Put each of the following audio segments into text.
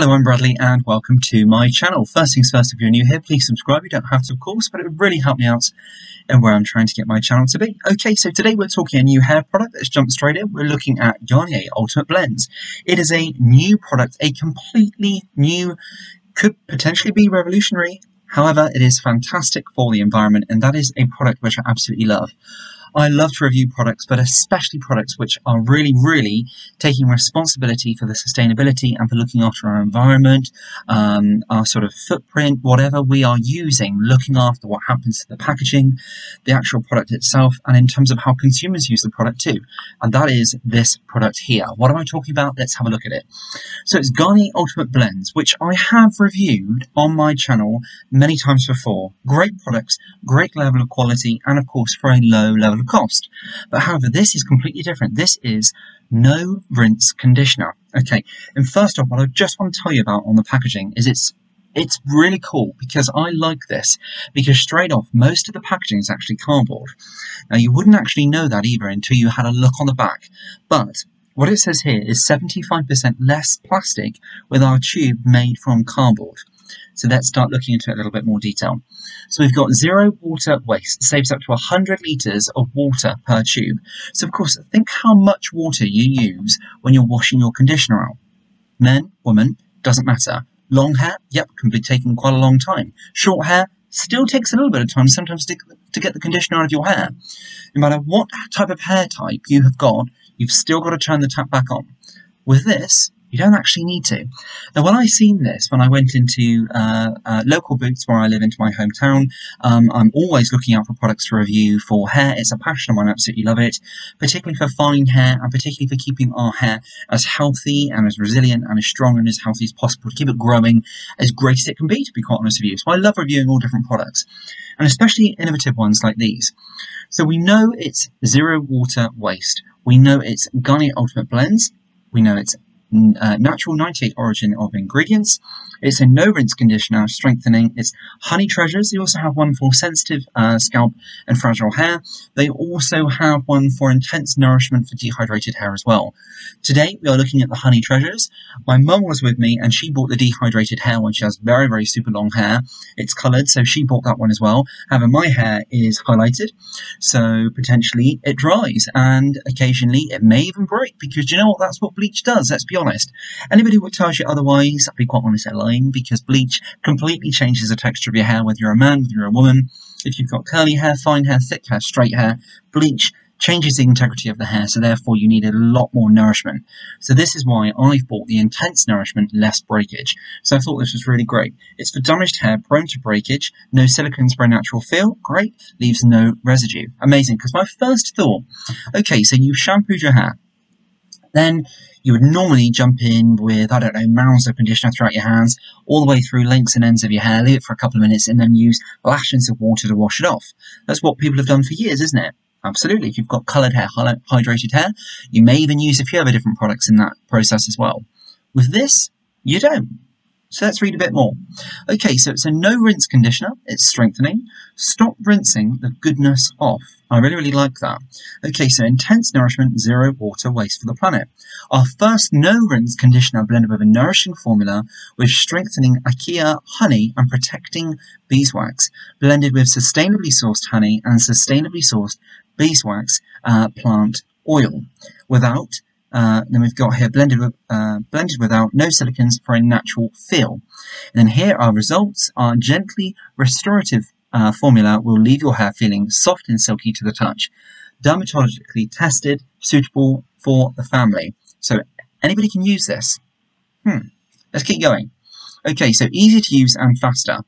Hello, I'm Bradley and welcome to my channel. First things first, if you're new here, please subscribe. You don't have to, of course, but it would really help me out in where I'm trying to get my channel to be. Okay, so today we're talking a new hair product. Let's jump straight in. We're looking at Garnier Ultimate Blends. It is a new product, a completely new, could potentially be revolutionary. However, it is fantastic for the environment, and that is a product which I absolutely love. I love to review products, but especially products which are really taking responsibility for the sustainability and for looking after our environment, our sort of footprint, whatever we are using, looking after what happens to the packaging, the actual product itself, and in terms of how consumers use the product too. And that is this product here. What am I talking about? Let's have a look at it. So it's Garnier Ultimate Blends, which I have reviewed on my channel many times before. Great products, great level of quality, and of course for a low level of cost. But however, this is completely different. This is no rinse conditioner. Okay, and first off, what I just want to tell you about on the packaging is it's really cool, because I like this, because straight off most of the packaging is actually cardboard. Now you wouldn't actually know that either until you had a look on the back, but what it says here is 75% less plastic with our tube made from cardboard. So let's start looking into it a little bit more detail. So we've got zero water waste, saves up to 100 litres of water per tube. So of course, think how much water you use when you're washing your conditioner out. Men, women, doesn't matter. Long hair, yep, can be taking quite a long time. Short hair, still takes a little bit of time sometimes to get the conditioner out of your hair. No matter what type of hair type you have got, you've still got to turn the tap back on. With this, you don't actually need to. Now, when I seen this, when I went into local Boots, where I live, into my hometown, I'm always looking out for products to review for hair. It's a passion of mine, I absolutely love it, particularly for fine hair and particularly for keeping our hair as healthy and as resilient and as strong and as healthy as possible, to keep it growing as great as it can be, to be quite honest with you. So I love reviewing all different products, and especially innovative ones like these. So we know it's zero water waste. We know it's Garnier Ultimate Blends. We know it's natural 98 origin of ingredients. It's a no-rinse conditioner, strengthening. It's Honey Treasures. They also have one for sensitive scalp and fragile hair. They also have one for intense nourishment for dehydrated hair as well. Today, we are looking at the Honey Treasures. My mum was with me, and she bought the dehydrated hair when she has very super long hair. It's coloured, so she bought that one as well. However, my hair is highlighted, so potentially it dries, and occasionally it may even break, because you know what? That's what bleach does. Let's be honest. Anybody who tells you otherwise, I'll be quite honest, they're lying, because bleach completely changes the texture of your hair, whether you're a man, whether you're a woman. If you've got curly hair, fine hair, thick hair, straight hair, bleach changes the integrity of the hair, so therefore you need a lot more nourishment. So this is why I've bought the intense nourishment, less breakage. So I thought this was really great. It's for damaged hair, prone to breakage, no silicones for a natural feel, great, leaves no residue. Amazing, because my first thought, okay, so you've shampooed your hair, then you would normally jump in with, I don't know, mounds of conditioner throughout your hands, all the way through lengths and ends of your hair, leave it for a couple of minutes, and then use lashes of water to wash it off. That's what people have done for years, isn't it? Absolutely. If you've got coloured hair, hydrated hair, you may even use a few other different products in that process as well. With this, you don't. So let's read a bit more. Okay, so it's a no-rinse conditioner. It's strengthening. Stop rinsing the goodness off. I really like that. Okay, so intense nourishment, zero water waste for the planet. Our first no-rinse conditioner blended with a nourishing formula with strengthening Acacia honey and protecting beeswax, blended with sustainably sourced honey and sustainably sourced beeswax plant oil. Without then we've got here blended without, no silicones for a natural feel. And then here our results are gently restorative formula will leave your hair feeling soft and silky to the touch. Dermatologically tested, suitable for the family. So anybody can use this. Let's keep going. Okay, so easy to use and faster.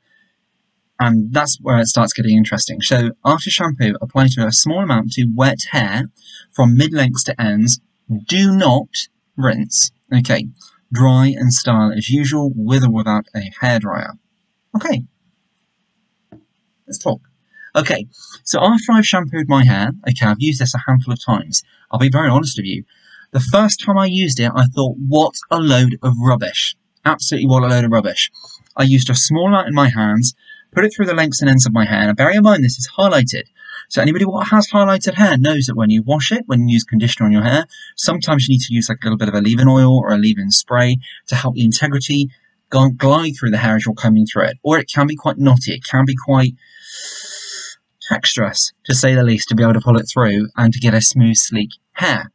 And that's where it starts getting interesting. So after shampoo, apply to a small amount to wet hair from mid-lengths to ends. Do not rinse. Okay, dry and style as usual, with or without a hairdryer. Okay, let's talk. Okay, so after I've shampooed my hair, okay, I've used this a handful of times. I'll be very honest with you. The first time I used it, I thought, what a load of rubbish. Absolutely, what a load of rubbish. I used a small amount in my hands, put it through the lengths and ends of my hair. Now, bear in mind, this is highlighted. So anybody who has highlighted hair knows that when you wash it, when you use conditioner on your hair, sometimes you need to use like a little bit of a leave-in oil or a leave-in spray to help the integrity glide through the hair as you're combing through it. Or it can be quite knotty, it can be quite dexterous, to say the least, to be able to pull it through and to get a smooth, sleek hair.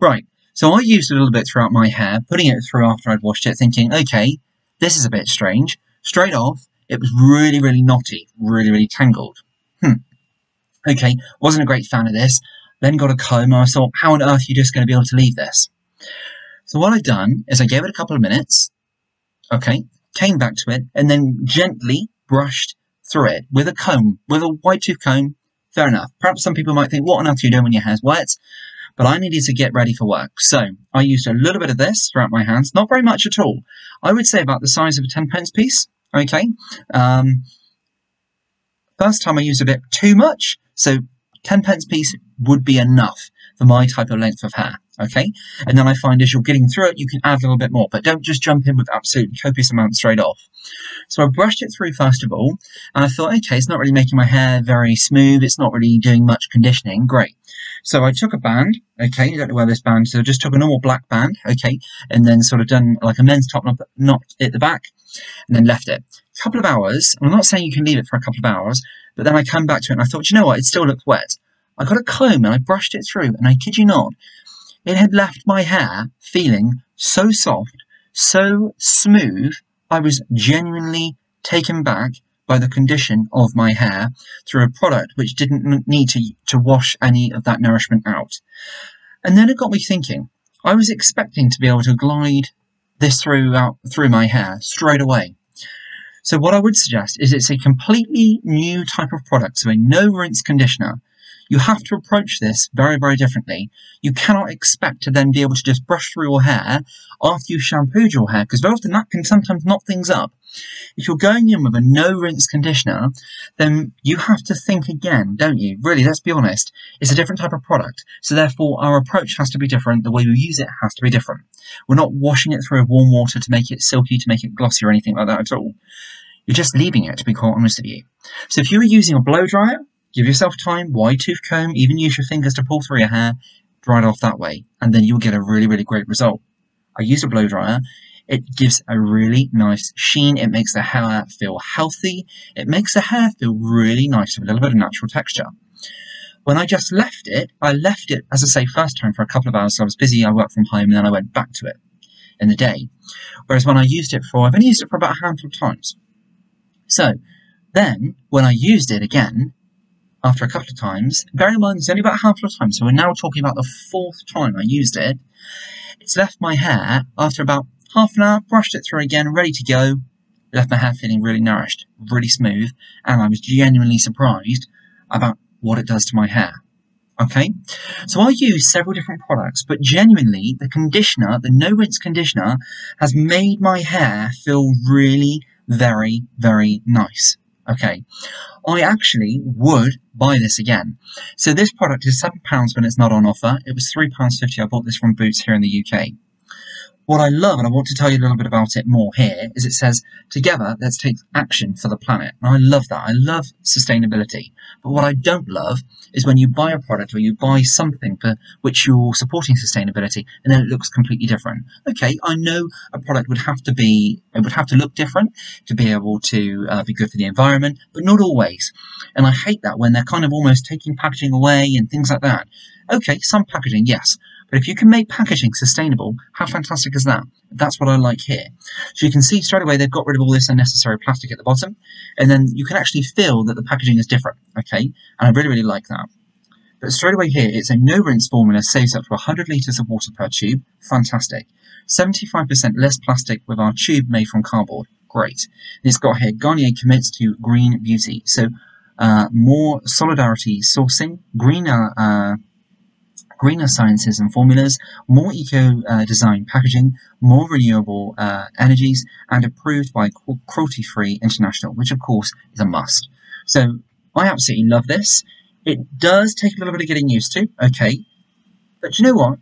Right, so I used a little bit throughout my hair, putting it through after I'd washed it, thinking, okay, this is a bit strange. Straight off, it was really, really knotty, really, really tangled. Okay, wasn't a great fan of this. Then got a comb, and I thought, how on earth are you just going to be able to leave this? So what I've done is I gave it a couple of minutes, okay, came back to it, and then gently brushed through it with a comb, with a wide tooth comb. Fair enough. Perhaps some people might think, what on earth are you doing when your hair's wet? But I needed to get ready for work. So I used a little bit of this throughout my hands, not very much at all. I would say about the size of a 10-pence piece, okay? First time I used a bit too much, so 10-pence piece would be enough for my type of length of hair, okay? And then I find as you're getting through it, you can add a little bit more, but don't just jump in with absolute copious amounts straight off. So I brushed it through first of all, and I thought, okay, it's not really making my hair very smooth, it's not really doing much conditioning, great. So I took a band, okay, I don't know where this band, so I just took a normal black band, okay, and then sort of done like a men's top knot at the back, and then left it. A couple of hours, and I'm not saying you can leave it for a couple of hours, but then I come back to it and I thought, you know what, it still looked wet. I got a comb and I brushed it through, and I kid you not, it had left my hair feeling so soft, so smooth, I was genuinely taken back by the condition of my hair through a product which didn't need to wash any of that nourishment out. And then it got me thinking. I was expecting to be able to glide this through my hair straight away. So what I would suggest is it's a completely new type of product, so a no-rinse conditioner. You have to approach this very, very differently. You cannot expect to then be able to just brush through your hair after you've shampooed your hair, because very often that can sometimes knot things up. If you're going in with a no-rinse conditioner, then you have to think again, don't you? Really, let's be honest. It's a different type of product, so therefore our approach has to be different. The way we use it has to be different. We're not washing it through warm water to make it silky, to make it glossy or anything like that at all. You're just leaving it, to be quite honest with you. So if you were using a blow-dryer, give yourself time, wide tooth comb, even use your fingers to pull through your hair, dry it off that way, and then you'll get a really, really great result. I use a blow dryer. It gives a really nice sheen. It makes the hair feel healthy. It makes the hair feel really nice with a little bit of natural texture. When I just left it, as I say, first time for a couple of hours. So I was busy, I worked from home, and then I went back to it in the day. Whereas when I used it for, I've only used it for about a handful of times. So then when I used it again, after a couple of times, bear in mind it's only about a handful of times, so we're now talking about the fourth time I used it. It's left my hair after about half an hour, brushed it through again, ready to go, left my hair feeling really nourished, really smooth, and I was genuinely surprised about what it does to my hair. Okay, so I use several different products, but genuinely the conditioner, the no rinse conditioner, has made my hair feel really very, very nice. Okay, I actually would buy this again. So this product is £7 when it's not on offer. It was £3.50. I bought this from Boots here in the UK. What I love, and I want to tell you a little bit about it more here, is it says, together, let's take action for the planet. And I love that. I love sustainability. But what I don't love is when you buy a product or you buy something for which you're supporting sustainability, and then it looks completely different. Okay, I know a product would have to be, it would have to look different to be able to be good for the environment, but not always. And I hate that when they're kind of almost taking packaging away and things like that. Okay, some packaging, yes. But if you can make packaging sustainable, how fantastic is that? That's what I like here. So you can see straight away they've got rid of all this unnecessary plastic at the bottom, and then you can actually feel that the packaging is different, okay? And I really, really like that. But straight away here, it's a no-rinse formula, saves up to 100 litres of water per tube. Fantastic. 75% less plastic with our tube made from cardboard. Great. And it's got here, Garnier commits to green beauty. So more solidarity sourcing, greener... greener sciences and formulas, more eco-design packaging, more renewable energies, and approved by Cruelty Free International, which of course is a must. So I absolutely love this. It does take a little bit of getting used to, okay, but you know what?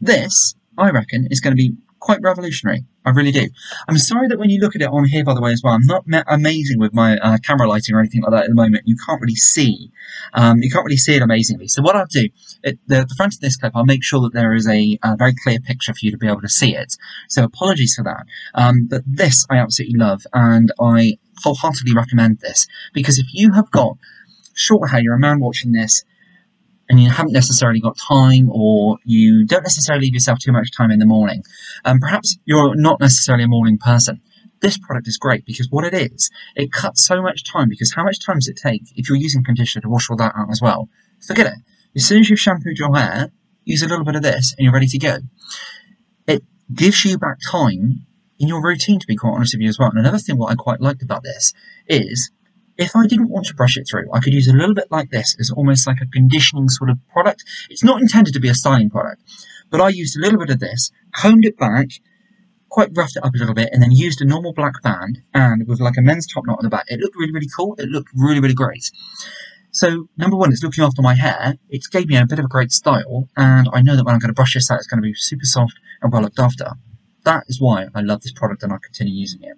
This, I reckon, is going to be quite revolutionary. I really do. I'm sorry that when you look at it on here, by the way, as well, I'm not amazing with my camera lighting or anything like that at the moment. You can't really see. You can't really see it amazingly. So what I'll do, at the front of this clip, I'll make sure that there is a very clear picture for you to be able to see it. So apologies for that. But this I absolutely love, and I wholeheartedly recommend this. Because if you have got short hair, you're a man watching this, and you haven't necessarily got time, or you don't necessarily leave yourself too much time in the morning, perhaps you're not necessarily a morning person, this product is great, because what it is, it cuts so much time, because how much time does it take if you're using conditioner to wash all that out as well? Forget it. As soon as you've shampooed your hair, use a little bit of this and you're ready to go. It gives you back time in your routine, to be quite honest with you as well. And another thing what I quite liked about this is, if I didn't want to brush it through, I could use a little bit like this as almost like a conditioning sort of product. It's not intended to be a styling product, but I used a little bit of this, combed it back, quite roughed it up a little bit, and then used a normal black band, and with like a men's top knot on the back. It looked really, really cool. It looked really, really great. So, number one, it's looking after my hair. It's gave me a bit of a great style, and I know that when I'm going to brush this out, it's going to be super soft and well looked after. That is why I love this product and I'll continue using it.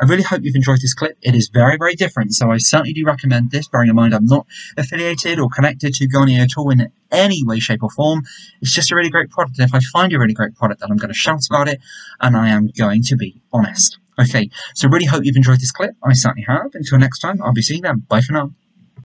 I really hope you've enjoyed this clip. It is very, very different, so I certainly do recommend this, bearing in mind I'm not affiliated or connected to Garnier at all in any way, shape or form. It's just a really great product, and if I find a really great product, then I'm going to shout about it, and I am going to be honest. Okay, so really hope you've enjoyed this clip. I certainly have. Until next time, I'll be seeing them. Bye for now.